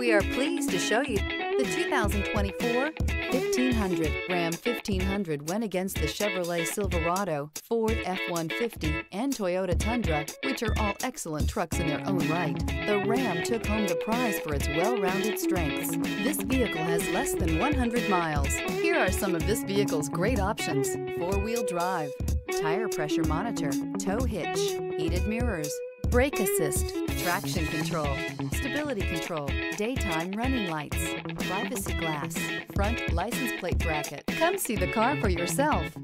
We are pleased to show you the 2024 1500. Ram 1500 went against the Chevrolet Silverado, Ford F-150, and Toyota Tundra, which are all excellent trucks in their own right. The Ram took home the prize for its well-rounded strengths. This vehicle has less than 100 miles. Here are some of this vehicle's great options: four-wheel drive, tire pressure monitor, tow hitch, heated mirrors, brake assist, traction control, stability control, daytime running lights, privacy glass, front license plate bracket. Come see the car for yourself.